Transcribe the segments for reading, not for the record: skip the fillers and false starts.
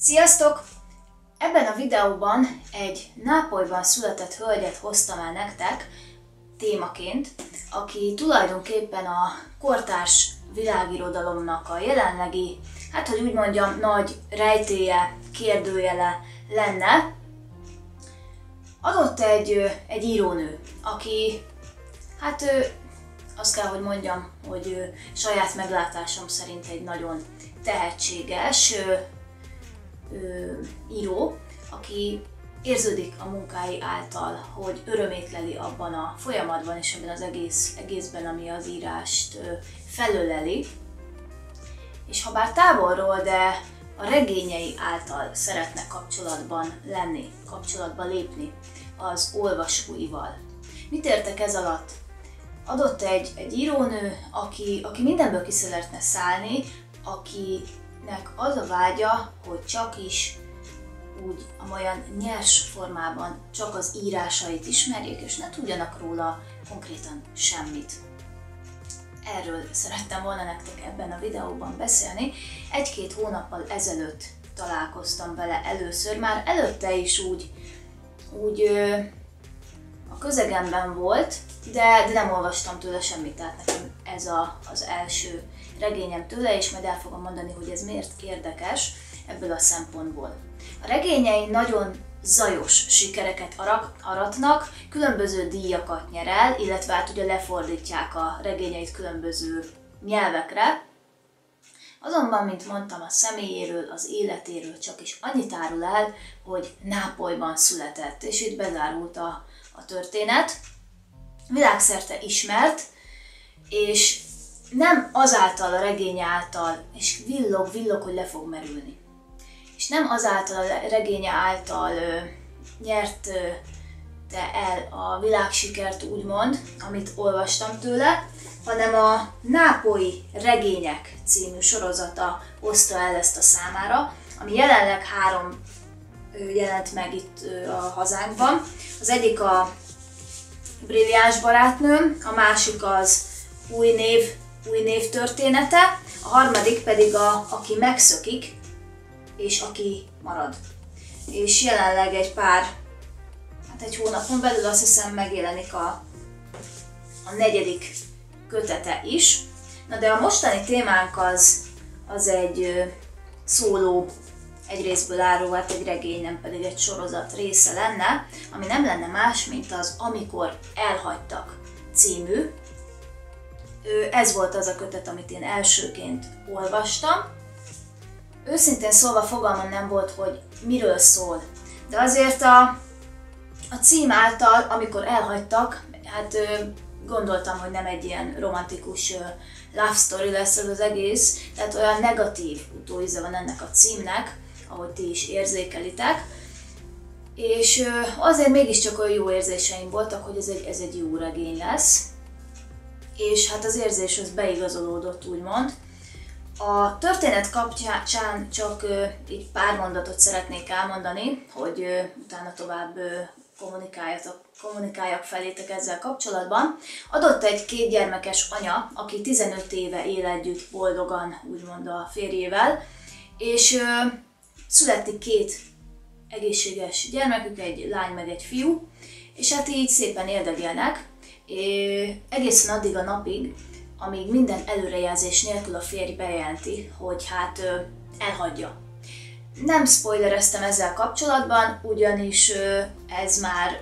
Sziasztok! Ebben a videóban egy Nápolyban született hölgyet hoztam el nektek témaként, aki tulajdonképpen a kortárs világirodalomnak a jelenlegi, hát hogy úgy mondjam, nagy rejtélye, kérdőjele lenne. Adott egy írónő, aki, hát azt kell, hogy mondjam, hogy saját meglátásom szerint egy nagyon tehetséges író, aki érződik a munkái által, hogy örömét leli abban a folyamatban és ebben az egészben, ami az írást felöleli. És ha bár távolról, de a regényei által szeretne kapcsolatban lenni, kapcsolatba lépni az olvasóival. Mit értek ez alatt? Adott egy írónő, aki mindenből ki szeretne szállni, akinek az a vágya, hogy csak is úgy amolyan nyers formában csak az írásait ismerjék, és ne tudjanak róla konkrétan semmit. Erről szerettem volna nektek ebben a videóban beszélni. Egy-két hónappal ezelőtt találkoztam vele először, már előtte is úgy a közegemben volt, de nem olvastam tőle semmit, tehát nekem ez az első regényem tőle, és majd el fogom mondani, hogy ez miért érdekes ebből a szempontból. A regényei nagyon zajos sikereket aratnak, különböző díjakat nyer el, illetve hát ugye lefordítják a regényeit különböző nyelvekre. Azonban, mint mondtam, a személyéről, az életéről csak is annyit árul el, hogy Nápolyban született, és itt bezárult a történet. Világszerte ismert, és nem azáltal a regény által, és villog, hogy le fog merülni. És nem azáltal a regénye által nyerte el a világsikert, úgymond, amit olvastam tőle, hanem a Nápolyi Regények című sorozata hozta el ezt a számára, ami jelenleg 3 jelent meg itt a hazánkban. Az egyik a Brilliáns barátnőm, a másik az új név története, a harmadik pedig aki megszökik és aki marad. És jelenleg egy hónapon belül azt hiszem megjelenik a 4. kötete is. Na de a mostani témánk az egy szóló, egy részből álló, hát egy regény, nem pedig egy sorozat része lenne, ami nem lenne más, mint az Amikor elhagytak című. Ez volt az a kötet, amit én elsőként olvastam. Őszintén szólva fogalmam nem volt, hogy miről szól, de azért a cím által, amikor elhagytak, hát gondoltam, hogy nem egy ilyen romantikus love story lesz az egész, tehát olyan negatív utóíze van ennek a címnek, ahogy ti is érzékelitek, és azért mégiscsak olyan jó érzéseim voltak, hogy ez egy jó regény lesz, és hát az érzés az beigazolódott, úgymond. A történet kapcsán csak így pár mondatot szeretnék elmondani, hogy utána tovább kommunikáljak felétek ezzel kapcsolatban. Adott egy 2 gyermekes anya, aki 15 éve él együtt boldogan, úgymond a férjével, és születik 2 egészséges gyermekük, egy lány meg egy fiú, és hát így szépen érdegélnek, egészen addig a napig, amíg minden előrejelzés nélkül a férj bejelenti, hogy hát elhagyja. Nem spoilereztem ezzel kapcsolatban, ugyanis ez már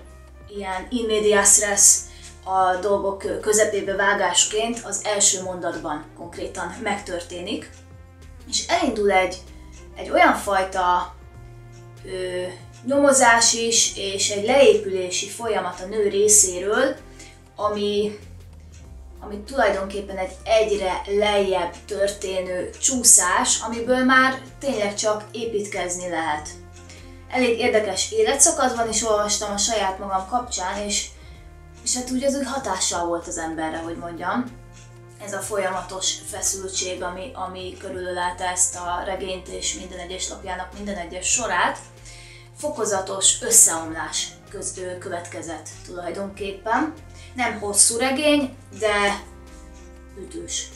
ilyen in medias res, a dolgok közepébe vágásként az első mondatban konkrétan megtörténik. És elindul egy olyan fajta nyomozás is, és egy leépülési folyamat a nő részéről, ami tulajdonképpen egy egyre lejjebb történő csúszás, amiből már tényleg csak építkezni lehet. Elég érdekes életszakaszban is olvastam a saját magam kapcsán, és hát úgy az úgy hatással volt az emberre, hogy mondjam. Ez a folyamatos feszültség, ami körülölelte ezt a regényt és minden egyes lapjának minden egyes sorát, fokozatos összeomlás következett tulajdonképpen. Nem hosszú regény, de ütős.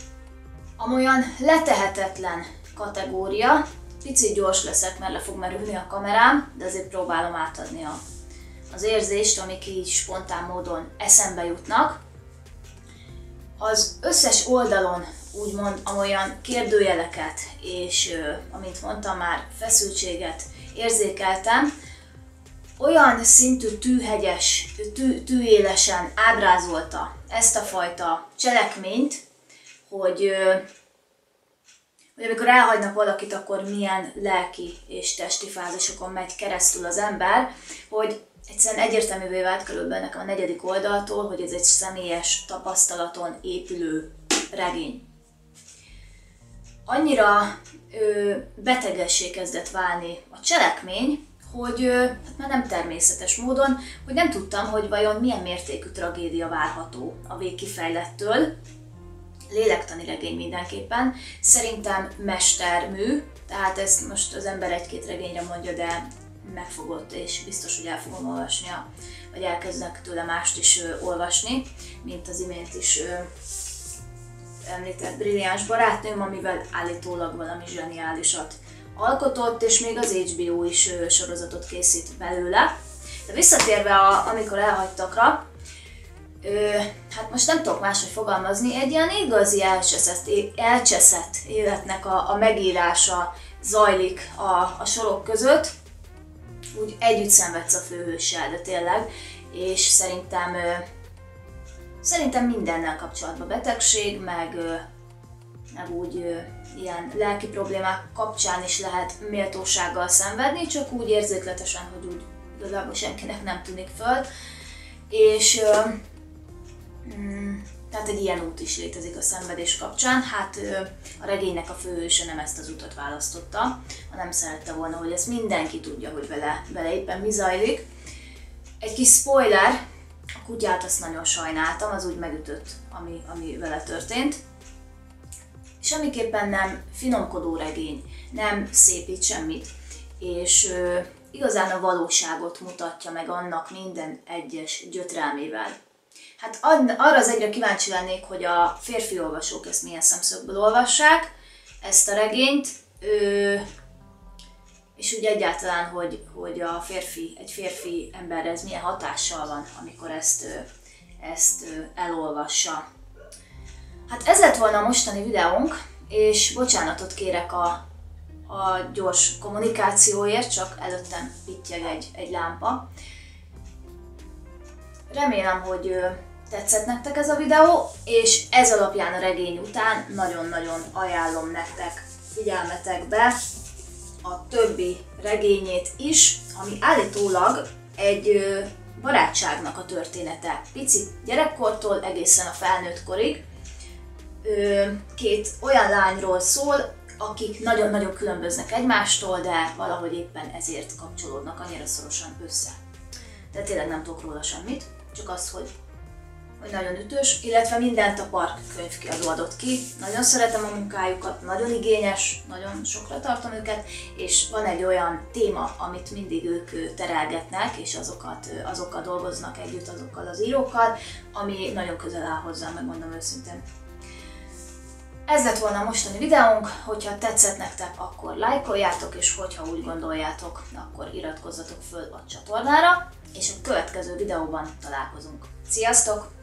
Amolyan letehetetlen kategória, Picit gyors leszek, mert le fog merülni a kamerám, de azért próbálom átadni az érzést, amik így spontán módon eszembe jutnak. Az összes oldalon úgymond amolyan kérdőjeleket, és amint mondtam már, feszültséget érzékeltem, olyan szintű tűhegyes, tűélesen ábrázolta ezt a fajta cselekményt, hogy amikor elhagynak valakit, akkor milyen lelki és testi fázisokon megy keresztül az ember, hogy egyszerűen egyértelművé vált körülbelül nekem a 4. oldaltól, hogy ez egy személyes tapasztalaton épülő regény. Annyira betegessé kezdett válni a cselekmény, hogy hát már nem természetes módon, hogy nem tudtam, hogy vajon milyen mértékű tragédia várható a végkifejlettől. Lélektani regény mindenképpen. Szerintem mestermű, tehát ezt most az ember egy-két regényre mondja, de megfogott, és biztos, hogy el fogom olvasni, vagy elkezdek tőle mást is olvasni, mint az imént is említett Brilliáns barátnőm, amivel állítólag valami zseniálisat alkotott, és még az HBO is sorozatot készít belőle. De visszatérve amikor elhagytakra, hát most nem tudok máshogy fogalmazni, egy ilyen igazi elcseszett életnek a megírása zajlik a sorok között. Úgy együtt szenvedsz a főhőssel, de tényleg, és szerintem mindennel kapcsolatban betegség, meg úgy ilyen lelki problémák kapcsán is lehet méltósággal szenvedni, csak úgy érzékletesen, hogy úgy igazából senkinek nem tűnik föl. És tehát egy ilyen út is létezik a szenvedés kapcsán. Hát a regénynek a főhőse nem ezt az utat választotta, hanem szerette volna, hogy ezt mindenki tudja, hogy vele éppen mi zajlik. Egy kis spoiler, a kutyát azt nagyon sajnáltam, az úgy megütött, ami vele történt. Semmiképpen nem finomkodó regény, nem szépít semmit, és igazán a valóságot mutatja meg annak minden egyes gyötrelmével. Hát arra az egyre kíváncsi lennék, hogy a férfi olvasók ezt milyen szemszögből olvassák, ezt a regényt, és úgy egyáltalán, hogy egy férfi emberre ez milyen hatással van, amikor ezt elolvassa. Hát ez lett volna a mostani videónk, és bocsánatot kérek a gyors kommunikációért, csak előttem pittyeg egy lámpa. Remélem, hogy tetszett nektek ez a videó, és ez alapján a regény után nagyon-nagyon ajánlom nektek figyelmetekbe a többi regényét is, ami állítólag egy barátságnak a története. Pici gyerekkortól egészen a felnőttkorig. Két olyan lányról szól, akik nagyon-nagyon különböznek egymástól, de valahogy éppen ezért kapcsolódnak annyira szorosan össze. De tényleg nem tudok róla semmit, csak az, hogy nagyon ütős, illetve mindent a Parkkönyvkiadó adott ki. Nagyon szeretem a munkájukat, nagyon igényes, nagyon sokra tartom őket, és van egy olyan téma, amit mindig ők terelgetnek, és azokkal dolgoznak együtt, azokkal az írókkal, ami nagyon közel áll hozzám, megmondom őszintén. Ez lett volna a mostani videónk, hogyha tetszett nektek, akkor lájkoljátok, és hogyha úgy gondoljátok, akkor iratkozzatok föl a csatornára, és a következő videóban találkozunk. Sziasztok!